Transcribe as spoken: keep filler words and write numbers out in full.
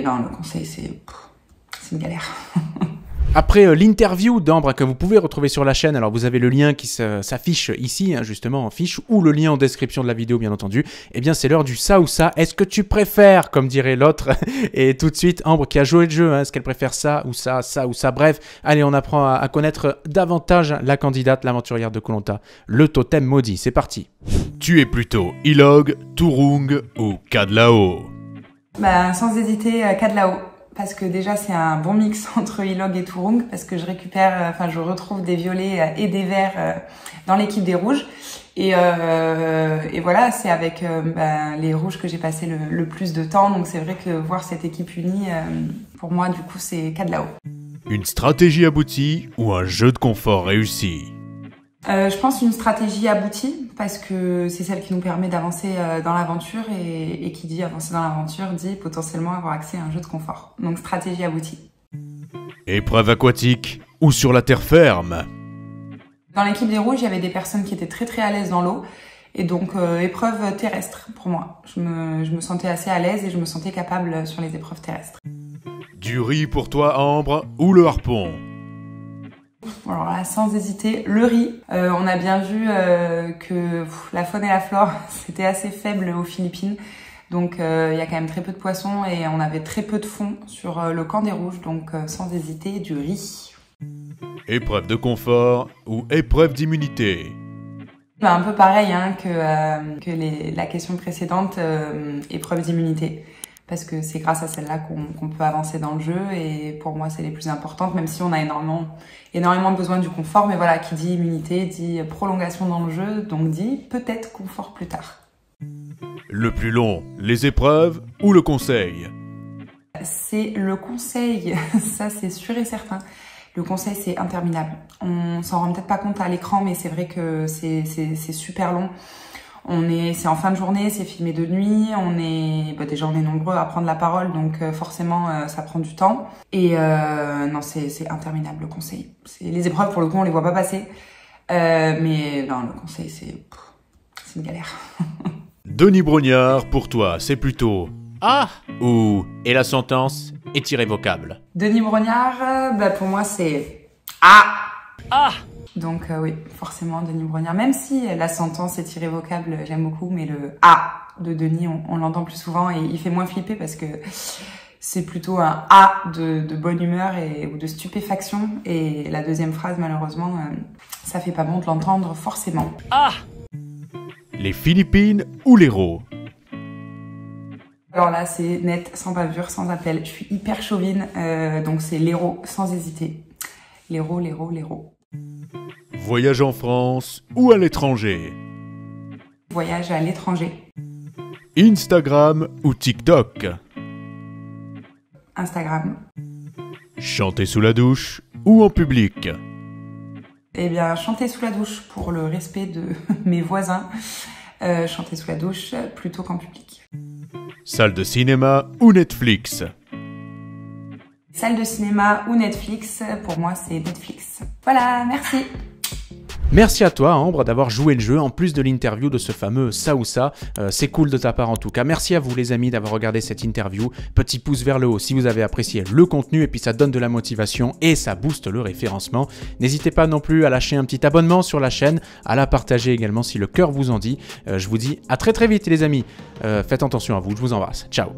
mais non, le conseil, c'est une galère. Après l'interview d'Ambre que vous pouvez retrouver sur la chaîne, alors vous avez le lien qui s'affiche ici, hein, justement en fiche, ou le lien en description de la vidéo bien entendu, eh bien c'est l'heure du ça ou ça, est-ce que tu préfères, comme dirait l'autre, et tout de suite Ambre qui a joué le jeu, hein, est-ce qu'elle préfère ça ou ça, ça ou ça, bref, allez on apprend à, à connaître davantage la candidate, l'aventurière de Koh-Lanta, le totem maudit, c'est parti. Tu es plutôt Ilogue, Tourung ou Cadlao? Ben sans hésiter, Cadlao. Parce que déjà c'est un bon mix entre Ilogue et Tourung, parce que je récupère, enfin je retrouve des violets et des verts dans l'équipe des rouges. Et, euh, et voilà, c'est avec euh, ben, les rouges que j'ai passé le, le plus de temps, donc c'est vrai que voir cette équipe unie, euh, pour moi du coup c'est Cadlao. Une stratégie aboutie ou un jeu de confort réussi? Euh, je pense une stratégie aboutie, parce que c'est celle qui nous permet d'avancer euh, dans l'aventure, et, et qui dit avancer dans l'aventure dit potentiellement avoir accès à un jeu de confort. Donc stratégie aboutie. Épreuve aquatique ou sur la terre ferme? Dans l'équipe des rouges, il y avait des personnes qui étaient très très à l'aise dans l'eau, et donc euh, épreuve terrestre pour moi. Je me, je me sentais assez à l'aise et je me sentais capable sur les épreuves terrestres. Du riz pour toi Ambre ou le harpon? Alors là, sans hésiter, le riz. Euh, on a bien vu euh, que pff, la faune et la flore, c'était assez faible aux Philippines. Donc il euh, y a quand même très peu de poissons et on avait très peu de fond sur euh, le camp des rouges. Donc euh, sans hésiter, du riz. Épreuve de confort ou épreuve d'immunité? Ben, un peu pareil hein, que, euh, que les, la question précédente, euh, épreuve d'immunité. Parce que c'est grâce à celle-là qu'on qu'on peut avancer dans le jeu, et pour moi c'est les plus importantes, même si on a énormément, énormément besoin du confort, mais voilà, qui dit immunité dit prolongation dans le jeu, donc dit peut-être confort plus tard. Le plus long, les épreuves ou le conseil? C'est le conseil, ça c'est sûr et certain. Le conseil, c'est interminable. On s'en rend peut-être pas compte à l'écran, mais c'est vrai que c'est super long. On est, c'est en fin de journée, c'est filmé de nuit, on est, bah déjà on est nombreux à prendre la parole, donc euh, forcément euh, ça prend du temps. Et euh, non, c'est interminable le conseil. Les épreuves pour le coup on les voit pas passer, euh, mais non le conseil c'est une galère. Denis Brogniart, pour toi c'est plutôt ah ou et la sentence est irrévocable? Denis Brogniart, euh, bah pour moi c'est ah ah. Donc euh, oui, forcément Denis Brogniart, même si la sentence est irrévocable, j'aime beaucoup, mais le « A » de Denis, on, on l'entend plus souvent et il fait moins flipper parce que c'est plutôt un « A » de, de bonne humeur et, ou de stupéfaction. Et la deuxième phrase, malheureusement, euh, ça fait pas bon de l'entendre forcément. Ah ! Les Philippines ou l'Héros? Alors là, c'est net, sans bavure, sans appel. Je suis hyper chauvine, euh, donc c'est l'Héros, sans hésiter. L'Héros, l'Héros, l'Héros. Voyage en France ou à l'étranger? Voyage à l'étranger. Instagram ou TikTok? Instagram. Chanter sous la douche ou en public? Eh bien, chanter sous la douche pour le respect de mes voisins. Euh, chanter sous la douche plutôt qu'en public. Salle de cinéma ou Netflix? Salle de cinéma ou Netflix, pour moi c'est Netflix. Voilà, merci. Merci à toi Ambre d'avoir joué le jeu, en plus de l'interview de ce fameux ça ou ça, euh, c'est cool de ta part en tout cas. Merci à vous les amis d'avoir regardé cette interview, petit pouce vers le haut si vous avez apprécié le contenu, et puis ça donne de la motivation et ça booste le référencement. N'hésitez pas non plus à lâcher un petit abonnement sur la chaîne, à la partager également si le cœur vous en dit. Euh, je vous dis à très très vite les amis, euh, faites attention à vous, je vous embrasse, ciao.